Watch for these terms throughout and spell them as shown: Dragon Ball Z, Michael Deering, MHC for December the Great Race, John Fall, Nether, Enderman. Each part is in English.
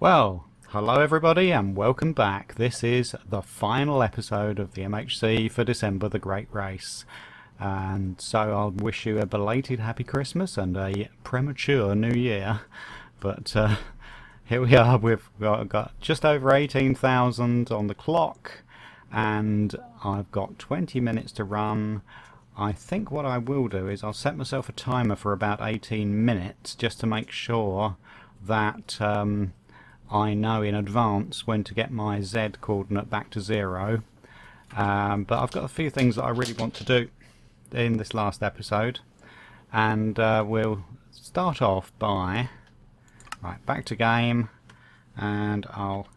Well, hello everybody and welcome back. This is the final episode of the MHC for December the Great Race. And so I'll wish you a belated Happy Christmas and a premature New Year. But here we are, we've got just over 18,000 on the clock and I've got 20 minutes to run. I think what I will do is I'll set myself a timer for about 18 minutes just to make sure that I know in advance when to get my Z coordinate back to zero, but I've got a few things that I really want to do in this last episode, and we'll start off by back to game, and I'll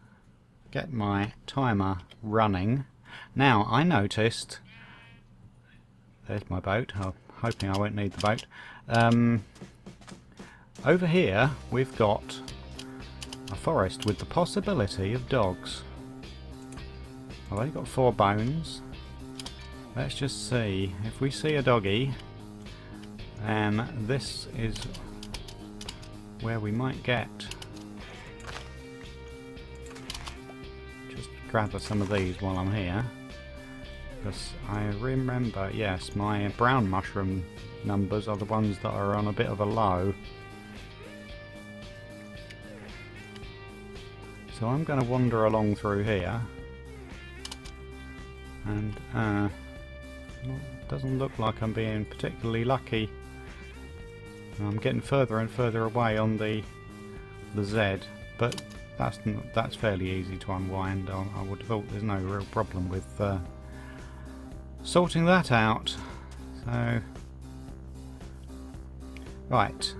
get my timer running. Now I noticed, there's my boat, I'm hoping I won't need the boat. Over here we've got a forest with the possibility of dogs. I've only got 4 bones. Let's just see. If we see a doggy, then this is where we might get. Just gather some of these while I'm here. Because I remember, yes, my brown mushroom numbers are the ones that are on a bit of a low. So I'm going to wander along through here, and it doesn't look like I'm being particularly lucky. I'm getting further and further away on the Z, but that's fairly easy to unwind. I would have thought there's no real problem with sorting that out. So right,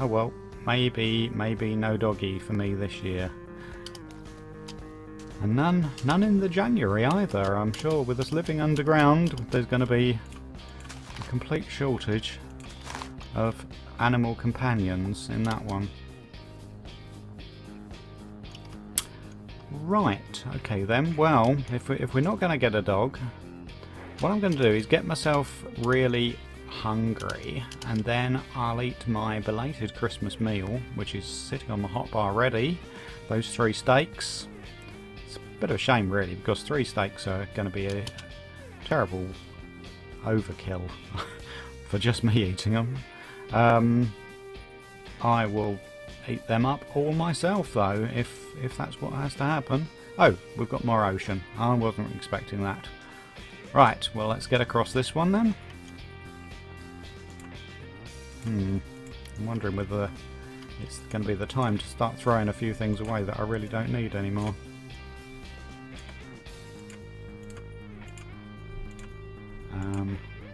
oh well. Maybe no doggy for me this year, and none in the January either. I'm sure with us living underground, there's going to be a complete shortage of animal companions in that one. Right, okay then. Well, if we're not going to get a dog, what I'm going to do is get myself really hungry, and then I'll eat my belated Christmas meal, which is sitting on the hot bar ready. Those 3 steaks. It's a bit of a shame really, because 3 steaks are going to be a terrible overkill for just me eating them. I will eat them up all myself though, if that's what has to happen. Oh, we've got more ocean. I wasn't expecting that. Right, well let's get across this one then. I'm wondering whether it's going to be the time to start throwing a few things away that I really don't need anymore.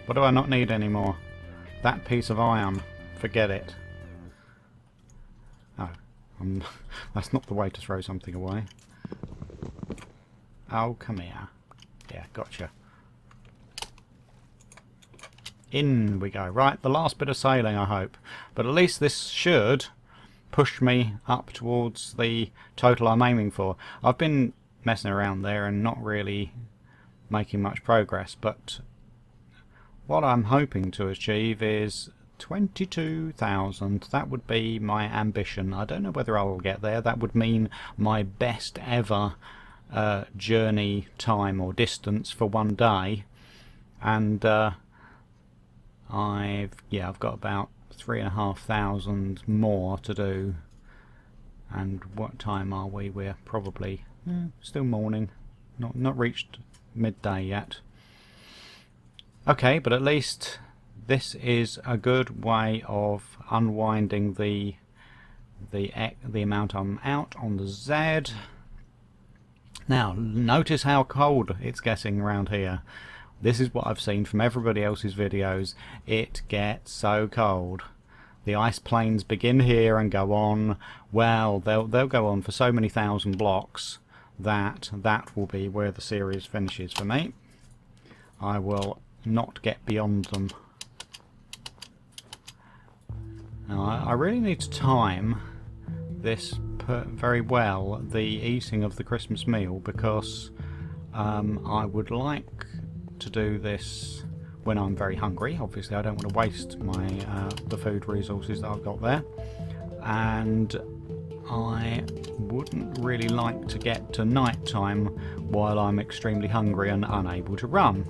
What do I not need anymore? That piece of iron. Forget it. Oh, that's not the way to throw something away. Oh, come here. Yeah, gotcha. In we go. Right, the last bit of sailing I hope, but at least this should push me up towards the total I'm aiming for. I've been messing around there and not really making much progress, but what I'm hoping to achieve is 22,000. That would be my ambition. I don't know whether I will get there. That would mean my best ever journey time or distance for one day, and I've got about 3,500 more to do. And what time are we? We're probably still morning. Not reached midday yet. Okay, but at least this is a good way of unwinding the amount I'm out on the Z. Now, notice how cold it's getting around here. This is what I've seen from everybody else's videos. It gets so cold. The ice planes begin here and go on. Well, they'll go on for so many thousand blocks that that will be where the series finishes for me. I will not get beyond them. Now, I really need to time this very well, the eating of the Christmas meal, because I would like to do this when I'm very hungry. Obviously I don't want to waste the food resources that I've got there, and I wouldn't really like to get to night time while I'm extremely hungry and unable to run.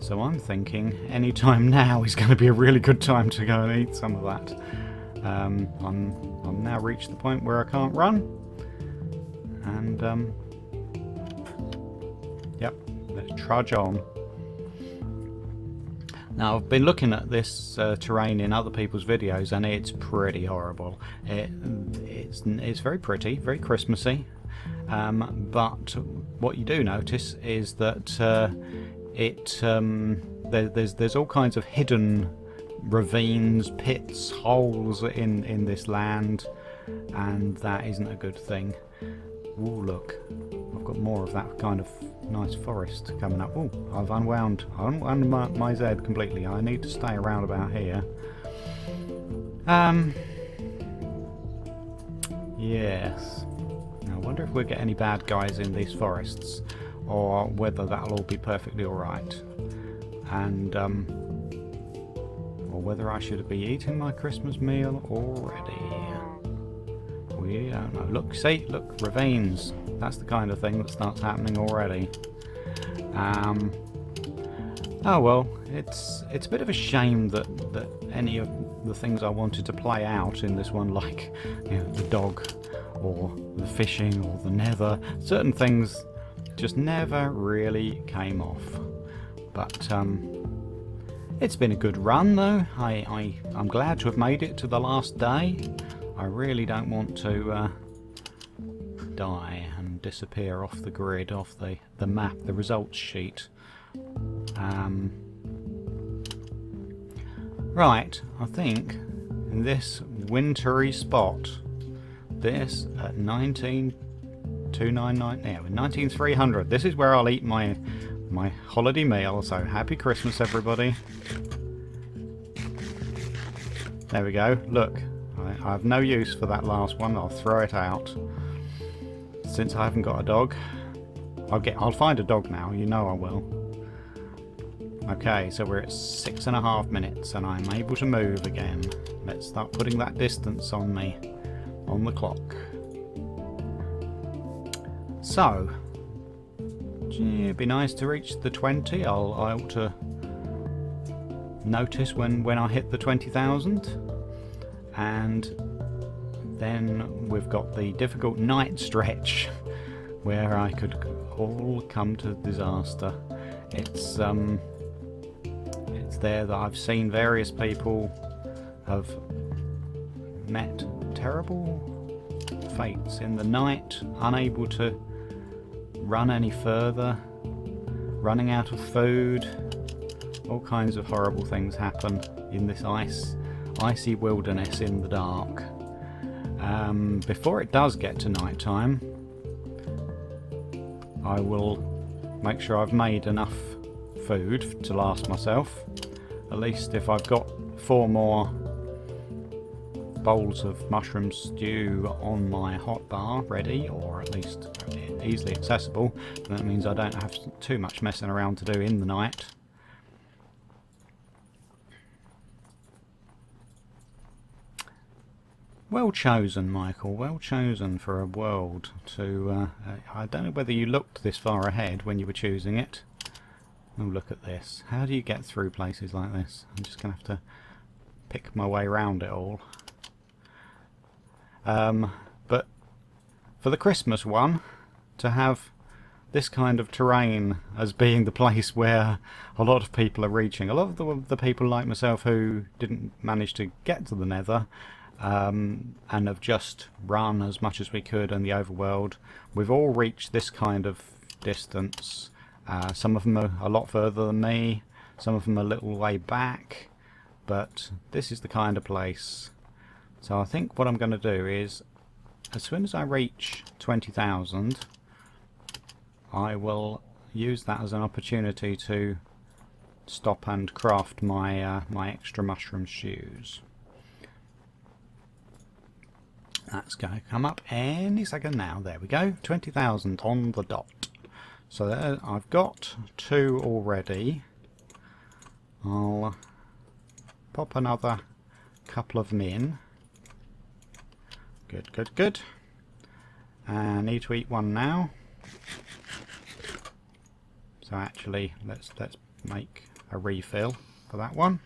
So I'm thinking any time now is going to be a really good time to go and eat some of that. I've now reached the point where I can't run. And, yep, let's trudge on. Now, I've been looking at this terrain in other people's videos and it's pretty horrible. It's very pretty, very Christmassy, but what you do notice is that there's all kinds of hidden ravines, pits, holes in this land, and that isn't a good thing. Ooh, look, I've got more of that kind of nice forest coming up. Ooh, I've unwound my Z completely. I need to stay around about here. Yes. I wonder if we'll get any bad guys in these forests, or whether that'll all be perfectly alright. And, or whether I should be eating my Christmas meal already. We don't know. Look, see, look, ravines. That's the kind of thing that starts happening already. Oh well, it's a bit of a shame that any of the things I wanted to play out in this one, like, you know, the dog or the fishing or the nether, certain things just never really came off. But it's been a good run though. I'm glad to have made it to the last day. I really don't want to die and disappear off the grid, off the map, the results sheet. Right, I think in this wintry spot, this at 19299, now in 19300, this is where I'll eat my holiday meal. So happy Christmas, everybody. There we go. Look. I have no use for that last one. I'll throw it out. Since I haven't got a dog, I'll find a dog now. You know I will. Okay, so we're at 6.5 minutes, and I'm able to move again. Let's start putting that distance on me, on the clock. So, gee, it'd be nice to reach the 20. I ought to notice when I hit the 20,000. And then we've got the difficult night stretch where I could all come to disaster. It's there that I've seen various people have met terrible fates in the night, unable to run any further, running out of food. All kinds of horrible things happen in this icy wilderness in the dark. Before it does get to night time, I will make sure I've made enough food to last myself. At least if I've got 4 more bowls of mushroom stew on my hot bar ready, or at least easily accessible, that means I don't have too much messing around to do in the night. Well chosen, Michael, well chosen for a world to... I don't know whether you looked this far ahead when you were choosing it. Oh, look at this. How do you get through places like this? I'm just going to have to pick my way around it all. But for the Christmas one, to have this kind of terrain as being the place where a lot of people are reaching. A lot of the people like myself who didn't manage to get to the nether, and have just run as much as we could in the overworld. We've all reached this kind of distance. Some of them are a lot further than me, some of them a little way back, but this is the kind of place. So I think what I'm going to do is, as soon as I reach 20,000, I will use that as an opportunity to stop and craft my, extra mushroom stews. That's going to come up any second now. There we go, 20,000 on the dot. So there, I've got 2 already. I'll pop another couple of them in. Good, good, good. I need to eat one now. So actually, let's make a refill for that one.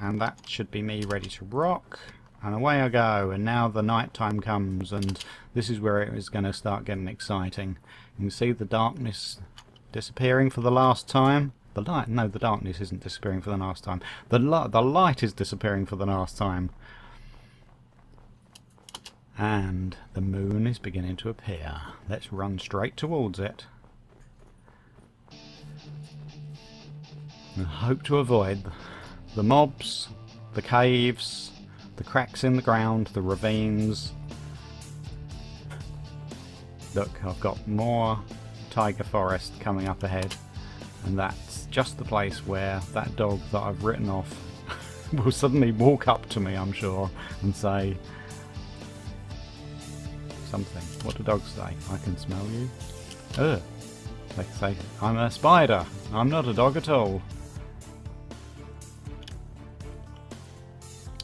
And that should be me ready to rock. And away I go, and now the night time comes, and this is where it is going to start getting exciting. You can see the darkness disappearing for the last time. The light, no, the darkness isn't disappearing for the last time. The light is disappearing for the last time. And the moon is beginning to appear. Let's run straight towards it. And hope to avoid the mobs, the caves, the cracks in the ground, the ravines. Look, I've got more tiger forest coming up ahead, and that's just the place where that dog that I've written off will suddenly walk up to me, I'm sure, and say something. What do dogs say? I can smell you. Ugh. They say, I'm a spider. I'm not a dog at all.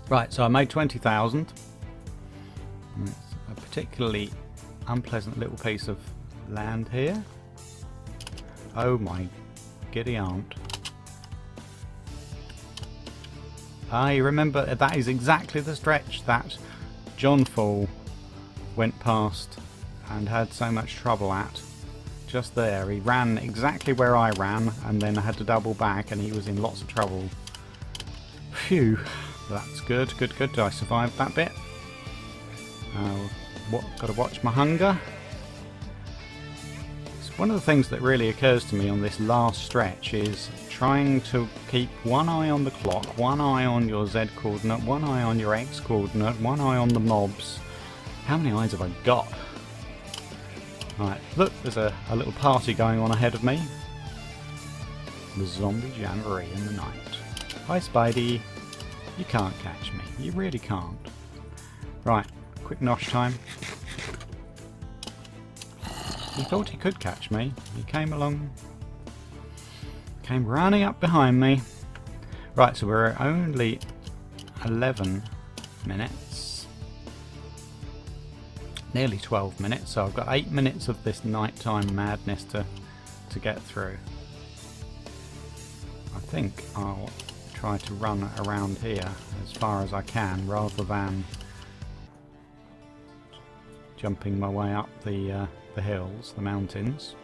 Right, so I made 20,000. It's a particularly unpleasant little piece of land here. Oh my giddy aunt. I remember that is exactly the stretch that John Fall went past and had so much trouble at. Just there. He ran exactly where I ran, and then I had to double back, and he was in lots of trouble. Phew. That's good, good, good. I survived that bit. Got to watch my hunger. It's one of the things that really occurs to me on this last stretch is trying to keep one eye on the clock, one eye on your Z coordinate, one eye on your X coordinate, one eye on the mobs. How many eyes have I got? Right, look, there's a little party going on ahead of me. The zombie jamboree in the night. Hi, Spidey. You can't catch me. You really can't. Right, quick nosh time. He thought he could catch me. He came along, came running up behind me. Right, so we're only 11 minutes. Nearly 12 minutes, so I've got 8 minutes of this nighttime madness to get through. I think I'll try to run around here as far as I can rather than jumping my way up the hills, the mountains.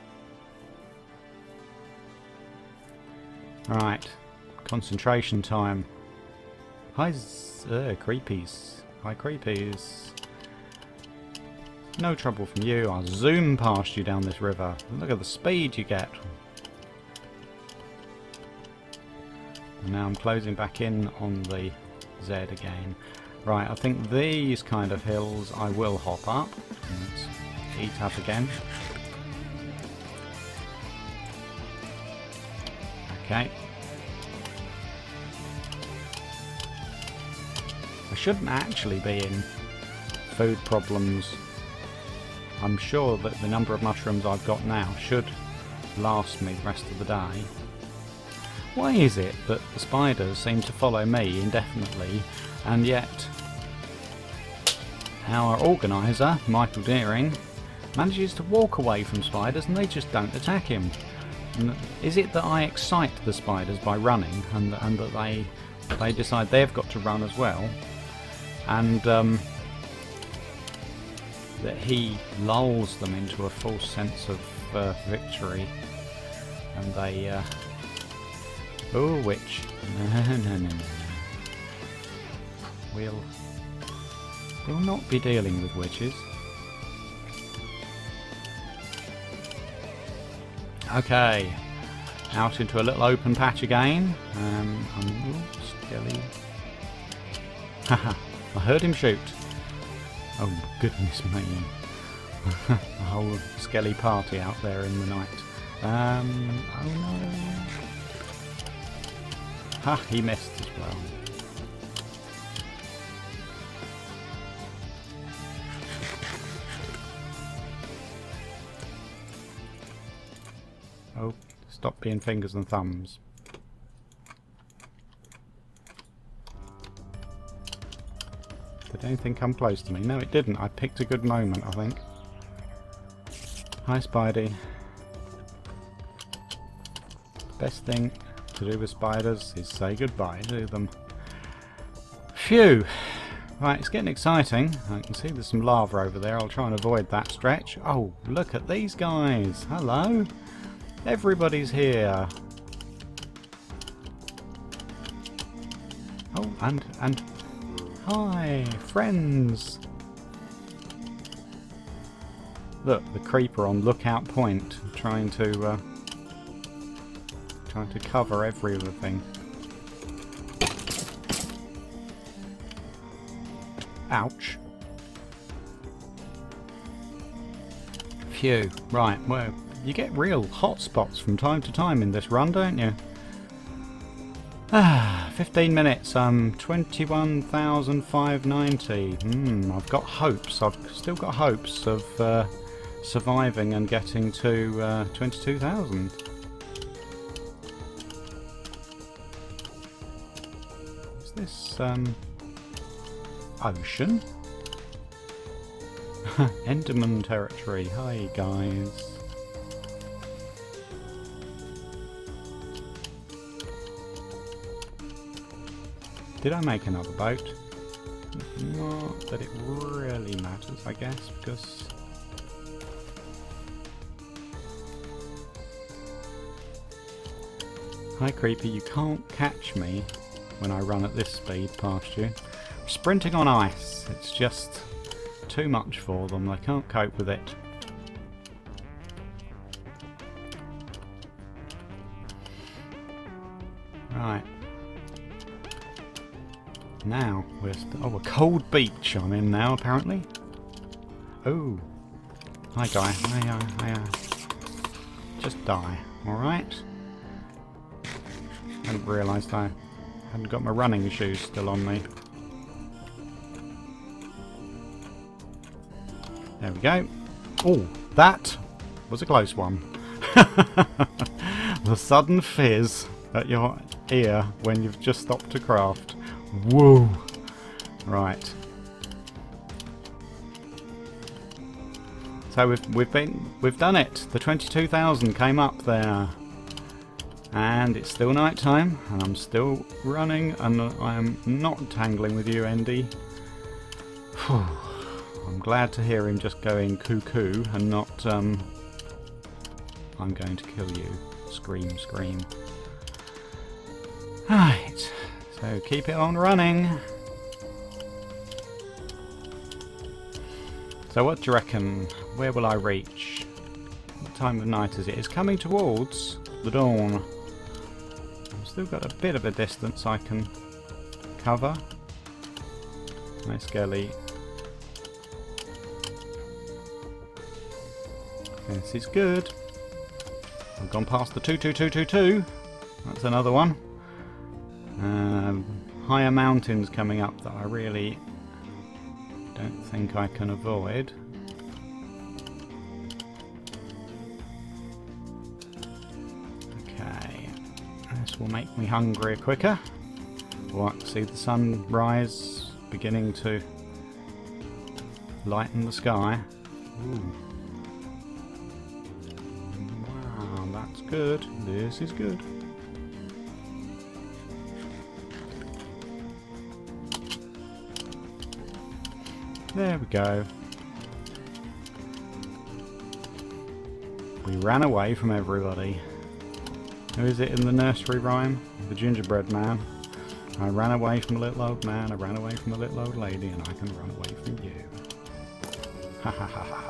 Alright, concentration time. Hi, creepies. Hi, creepies. No trouble from you. I'll zoom past you down this river. Look at the speed you get. Now I'm closing back in on the Z again. Right, I think these kind of hills I will hop up. Let's eat up again. Okay. I shouldn't actually be in food problems. I'm sure that the number of mushrooms I've got now should last me the rest of the day. Why is it that the spiders seem to follow me indefinitely, and yet our organiser, Michael Deering, manages to walk away from spiders and they just don't attack him? And is it that I excite the spiders by running, and that they decide they've got to run as well, and that he lulls them into a false sense of victory, and they... Oh, witch. No. We'll not be dealing with witches. Okay. Out into a little open patch again. Skelly. Haha. I heard him shoot. Oh, goodness me. The whole skelly party out there in the night. Oh no. Ha, he missed as well. Oh, stop being fingers and thumbs. Did anything come close to me? No, it didn't. I picked a good moment, I think. Hi, Spidey. Best thing to do with spiders is say goodbye to them. Phew! Right, it's getting exciting. I can see there's some lava over there. I'll try and avoid that stretch. Oh, look at these guys! Hello! Everybody's here! Oh, and... Hi, friends! Look, the creeper on Lookout Point, trying to cover every other thing. Ouch. Phew. Right, well, you get real hot spots from time to time in this run, don't you? Ah, 15 minutes, 21,590. I've got hopes, I've still got hopes of surviving and getting to 22,000. Is this, ocean? Enderman territory. Hi guys. Did I make another boat? Not that it really matters, I guess, because hi creeper, you can't catch me when I run at this speed past you. Sprinting on ice, it's just too much for them, they can't cope with it. Right. Now, oh, a cold beach I'm in now, apparently. Oh. Hi, guy. I just die, alright? I hadn't realised I hadn't got my running shoes still on me. There we go. Oh, that was a close one. The sudden fizz at your ear when you've just stopped to craft. Whoa! Right. So we've done it. The 22,000 came up there, and it's still night time, and I'm still running, and I'm not tangling with you, Andy. Whew. I'm glad to hear him just going cuckoo and not, I'm going to kill you. Scream, scream. Right, so keep it on running. So what do you reckon? Where will I reach? What time of night is it? It's coming towards the dawn. I've still got a bit of a distance I can cover. Nice girly. This is good. I've gone past the 22222. That's another one. Higher mountains coming up that I really don't think I can avoid. Okay, this will make me hungrier quicker. Oh, I can see the sunrise beginning to lighten the sky. Ooh. Good. This is good. There we go. We ran away from everybody. Who is it in the nursery rhyme? The gingerbread man. I ran away from a little old man, I ran away from a little old lady, and I can run away from you. Ha ha ha ha.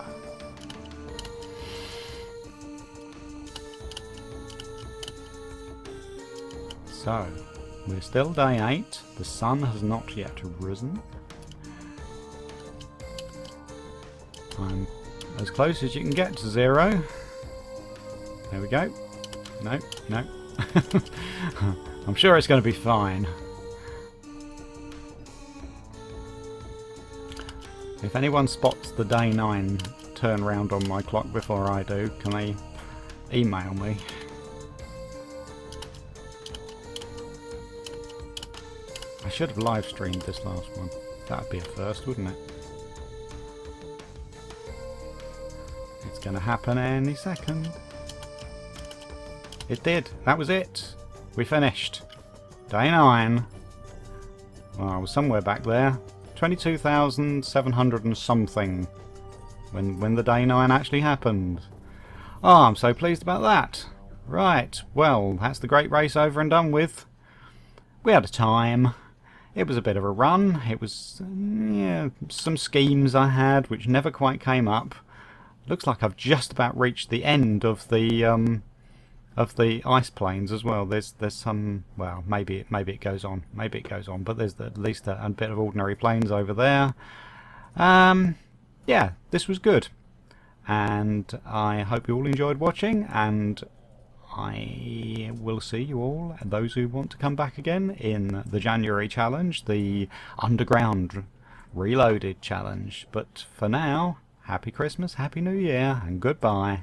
So, we're still day 8, the sun has not yet risen. I'm as close as you can get to 0. There we go. No, no. I'm sure it's going to be fine. If anyone spots the day 9 turnaround on my clock before I do, can they email me? I should have live streamed this last one. That'd be a first, wouldn't it? It's going to happen any second. It did. That was it. We finished. Day 9. Well, I was somewhere back there. 22,700 and something. When the Day 9 actually happened. Oh, I'm so pleased about that. Right, well, that's the Great Race over and done with. We had a time. It was a bit of a run. It was, yeah, some schemes I had which never quite came up. Looks like I've just about reached the end of the ice plains as well. There's some, well, maybe it goes on, but there's at least a bit of ordinary plains over there. Yeah, this was good, and I hope you all enjoyed watching, and I will see you all, and those who want to come back again, in the January challenge, the Underground Reloaded challenge. But for now, Happy Christmas, Happy New Year, and goodbye.